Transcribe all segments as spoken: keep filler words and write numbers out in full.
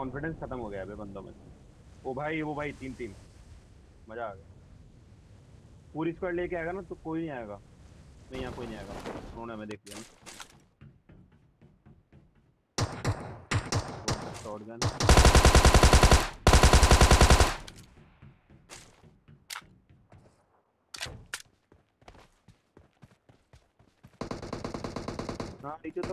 Confidence खत्म हो गया है बंदों में। ओ भाई वो भाई तीन तीन मजा आ गया। पूरी स्क्वाड लेके आएगा ना तो कोई नहीं आएगा। नहीं यहाँ कोई नहीं आएगा, उन्होंने हमें देख लिया। शॉटगन हाँ ठीक है। तो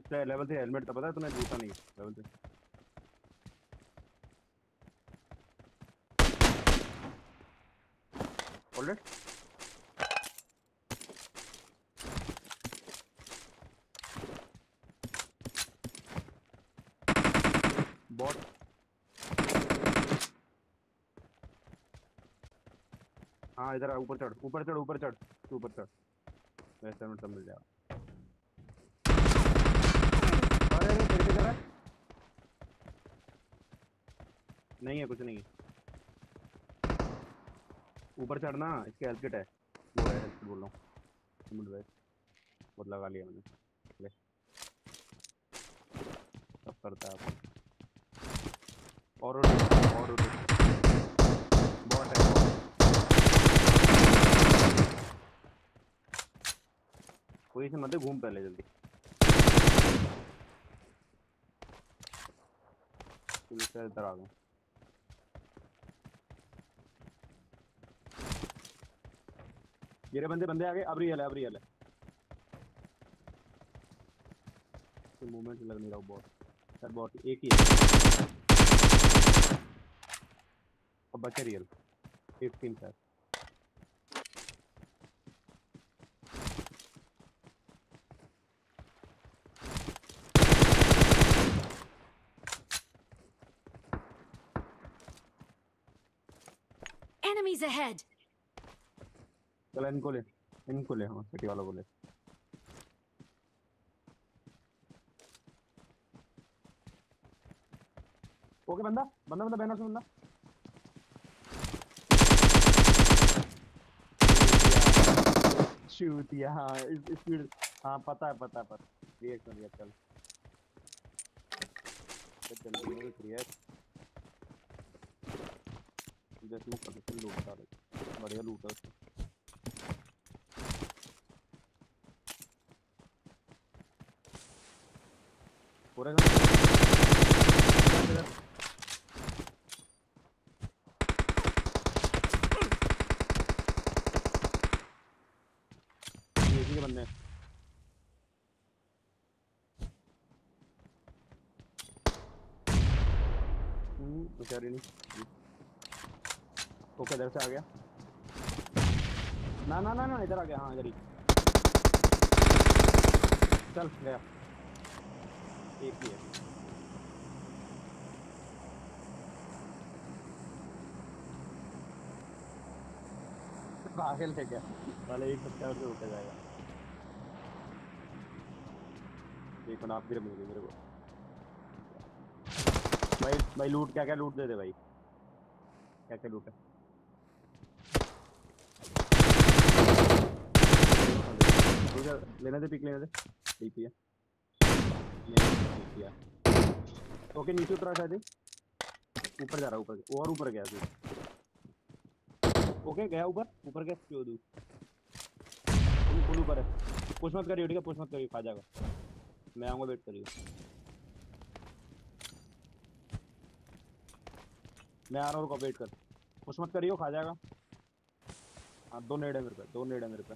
इसका लेवल थ्री हेलमेट था, पता है तूने? जूता नहीं लेवल थ्री। ऑलरेडी हाँ इधर ऊपर चढ़ ऊपर चढ़ ऊपर चढ़ तू ऊपर चढ़। वैसे में मिल जाएगा। अरे अरे तेरे किधर है? नहीं है कुछ नहीं है। ऊपर चढ़ना, इसके हेल्प किट है वो है हेल्प किट बोल रहा हूँ। मुझे वैसे बहुत लगा लिया मैंने। ले सब करता है आप। और और बहुत है कोई से मत घूम पहले जल्दी। इधर आ गए मेरे बंदे बंदे आ गए। अब रियल है अब रियल है तो मूवमेंट लग नहीं रहा। बहुत सर बहुत एक ही है अब बचा real fifteen sir. Enemies ahead. चल इनको ले इनको ले हम सिटी वालों को ले। ओके बंदा बंदा बंदा बैनर से बंदा शूट या हाँ स्पीड हाँ पता है पता है पर रिएक्ट कर दिया। चल चल रिएक्ट जैसे मुक्त करके लूटता रहे। बढ़िया लूटा। पूरा ये भी बंदे हम्म बेचारे नहीं। ओके इधर से आ गया ना ना ना ना इधर आ गया। हाँ इधर ही चल गया एक ही है। पागल है क्या? पहले एक सप्ताह से उठा जाएगा। देखो ना आप गिर मिल गए मेरे को। भाई भाई लूट क्या क्या लूट दे दे भाई क्या क्या लूट है। लेने दे पिक लेने दे डीपी है लेने दे। ओके नीचे उतरा शायद ऊपर जा रहा ऊपर और ऊपर गया तू। ओके गया ऊपर ऊपर गया क्यों तू फुल ऊपर है। पुश मत करियो ठीक है पुश मत करियो खा जाएगा। मैं आऊँगा वेट करियो। मैं आ रहा हूँ वेट कर। पुश मत करियो खा जाएगा। हाँ दो नेड है मेरे पे दो नेड है मेरे पे।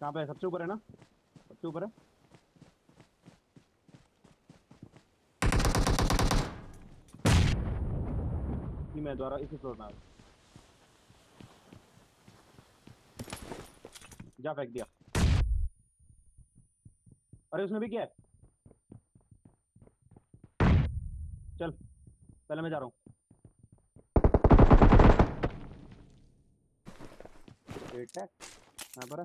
कहाँ पे है? सबसे ऊपर है ना सबसे ऊपर है। मैं द्वारा इसी फ्लोर में जा फेंक दिया। अरे उसने भी किया है। चल पहले मैं जा रहा हूँ। पर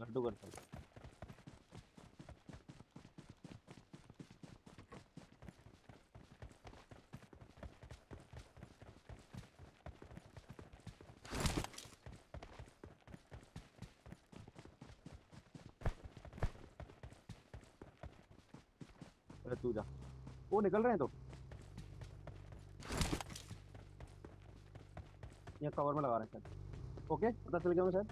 लड्डू करता हूँ। तू जा, वो निकल रहे हैं तो ये कवर में लगा रहे हैं। ओके पता चल गया मैं शायद।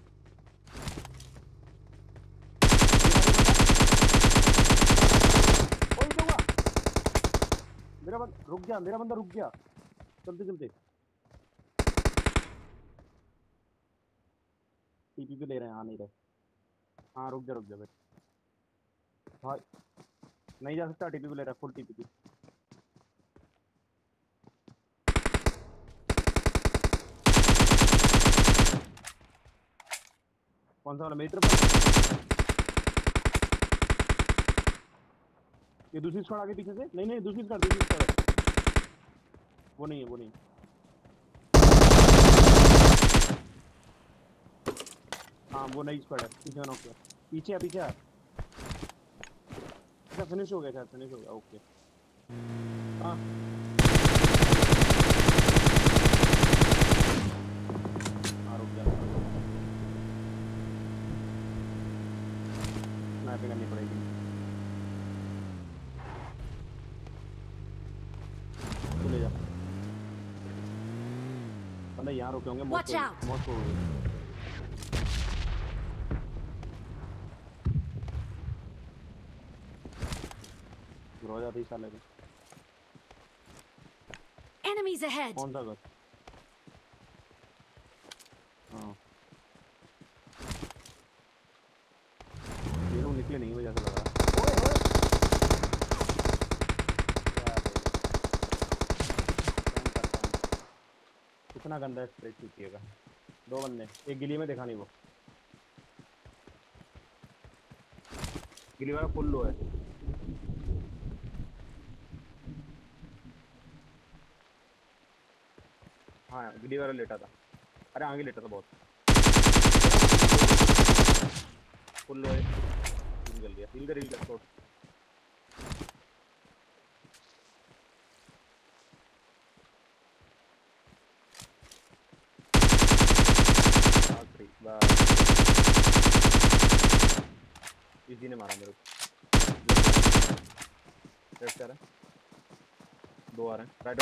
मेरा बंदा रुक गया, मेरा बंदा रुक गया। चलते चलते टीपी भी ले रहे हैं। हाँ नहीं रहे। हाँ रुक जा रुक जा बेटा। हाँ नहीं जा सकता, टीपी को ले रहा है, फुल टीपी। कौन सा वाला मीटर पर? ये दूसरी स्क्वाड आ गई पीछे से। नहीं नहीं दूसरी स्क्वाड, दूसरी स्क्वाड वो नहीं है, वो नहीं है। हाँ वो नई स्क्वाड है। पीछे नॉक किया, पीछे है, पीछे है। फिनिश हो गया शायद, फिनिश हो गया। ओके हाँ हाँ रुक जा, स्नाइपिंग करनी पड़ेगी। चले जा, पता यहाँ रुके होंगे। मौत मौत हो गई। Enemies ahead. कौन सा घर? हाँ। ये लोग निकले नहीं, मुझे ऐसा लग रहा है। कितना गंदा स्प्रे छूटिएगा। दो बंदे एक गिली में, देखा नहीं वो गिली वाला फुल लो है। हाँ गिली वाला लेटा था। अरे आगे लेटा था, बहुत फुल लोए। जल गया, हिल कर हिल कर छोड़। इसी ने मारा मेरे को। दो आ रहे हैं राइट।